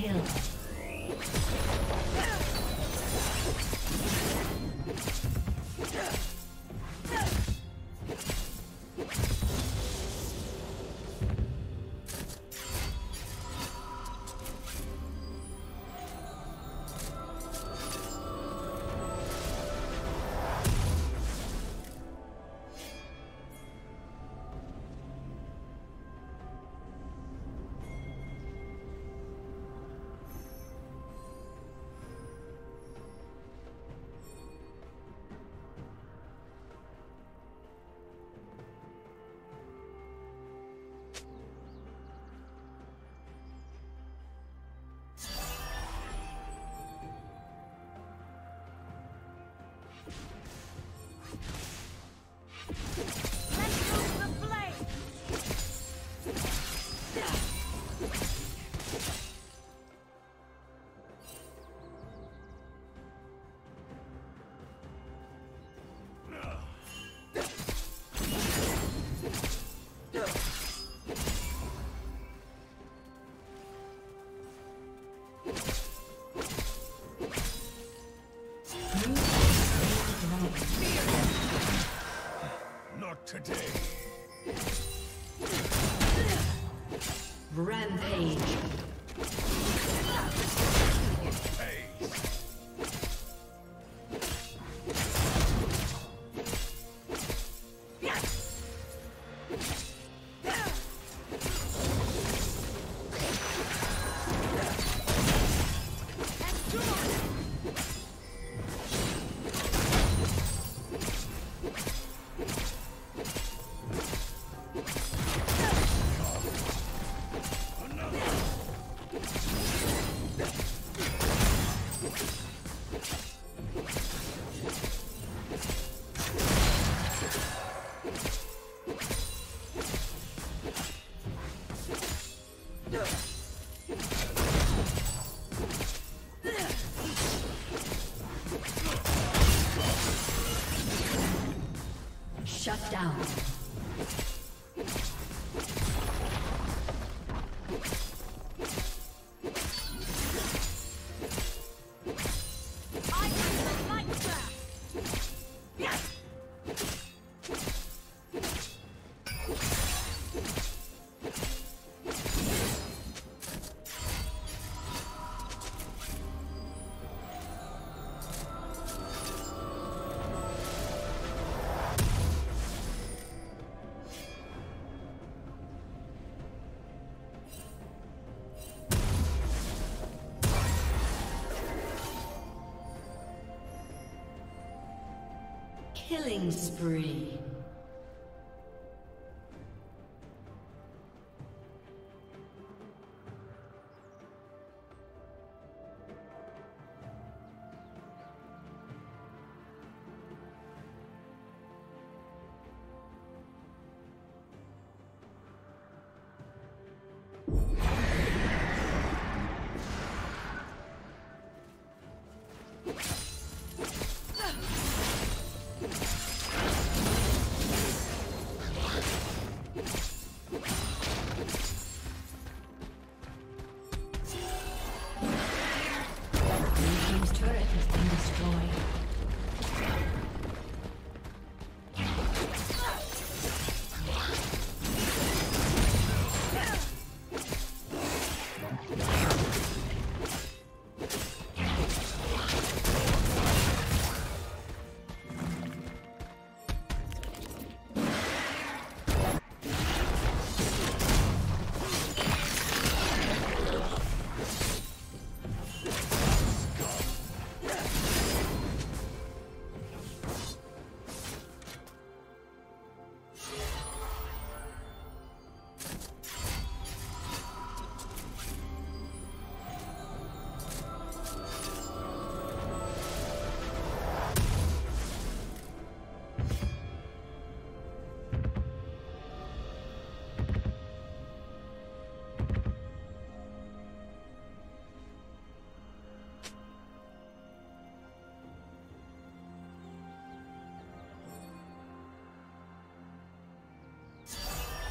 kill. Shut down. Killing spree.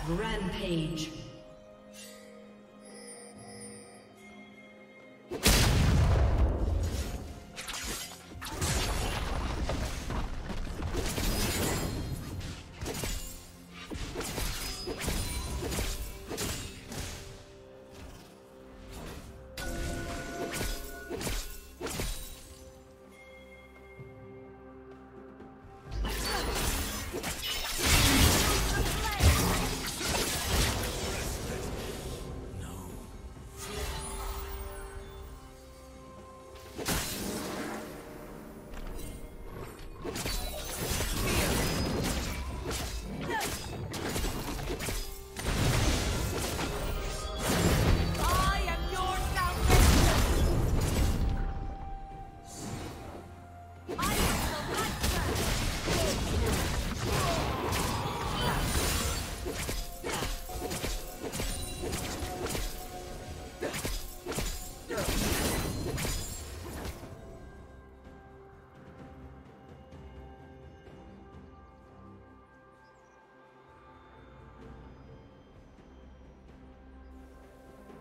Rampage.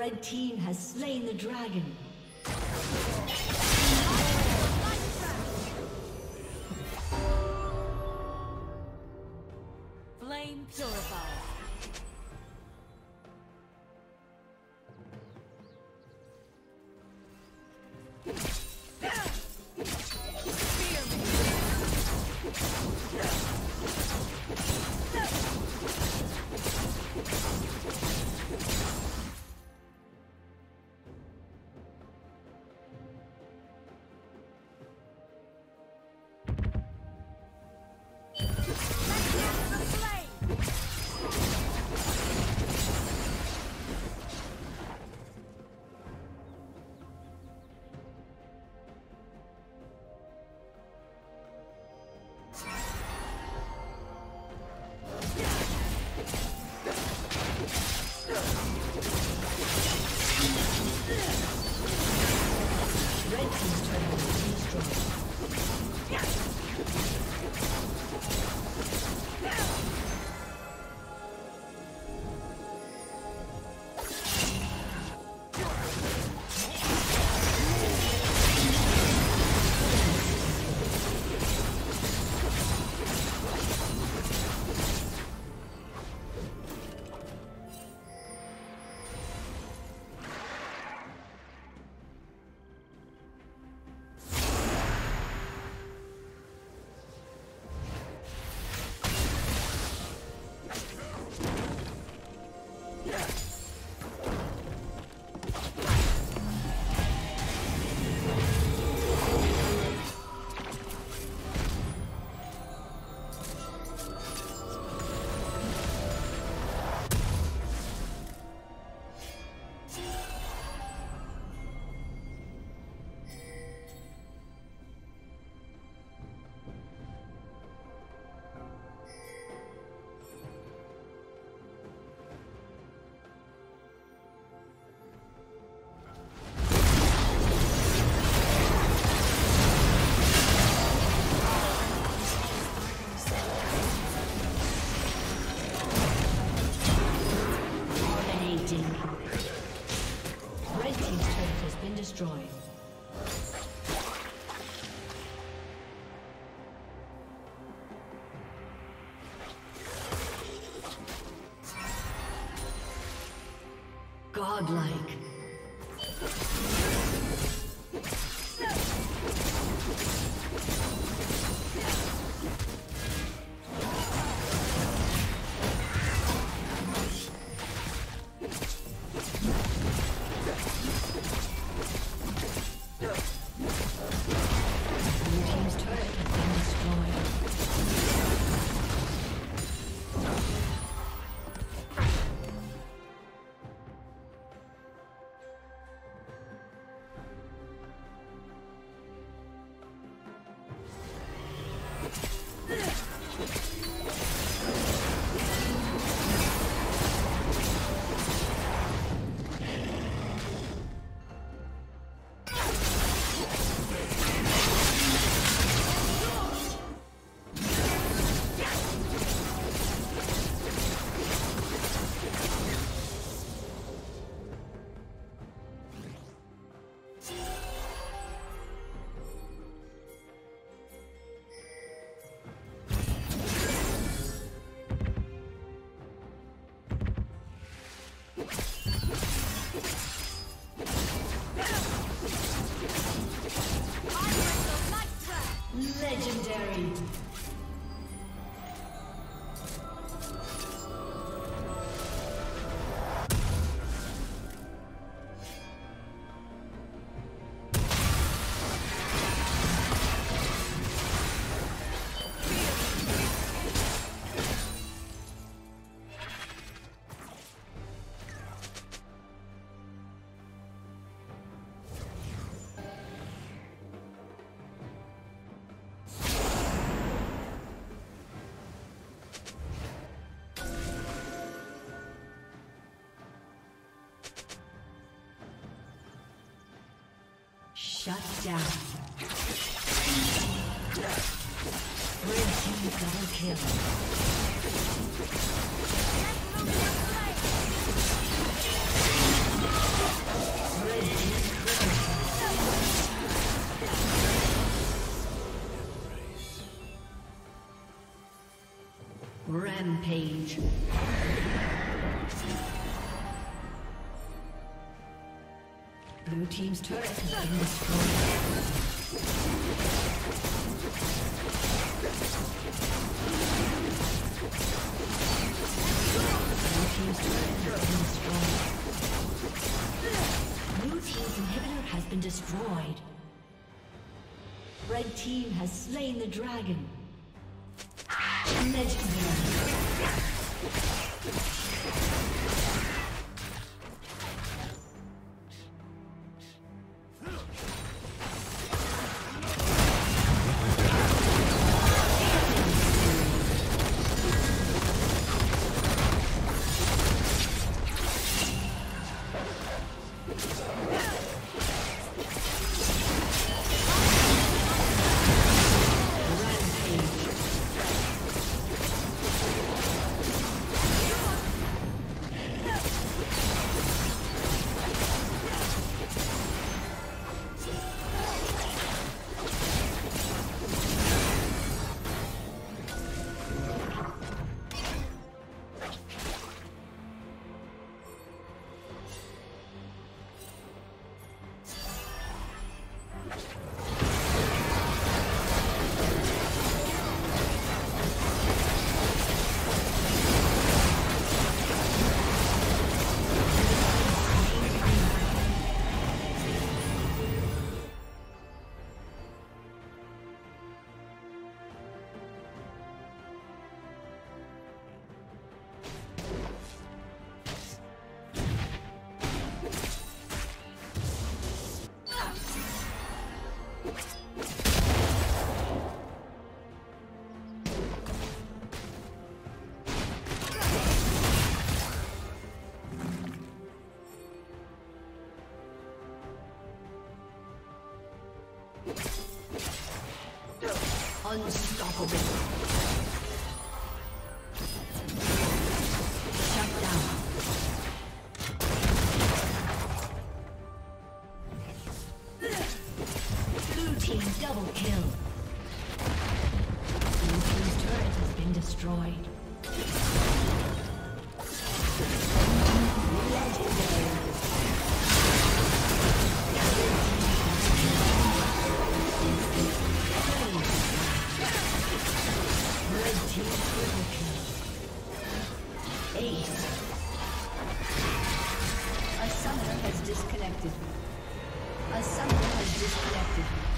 Red team has slain the dragon. Flame purified. Godlike. Shut down. Red team double kill. Red team triple kill. Rampage. Blue team's turret has been destroyed. Blue team's inhibitor has been destroyed. Red team has slain the dragon. Legendary. Unstoppable. A summoner has disconnected.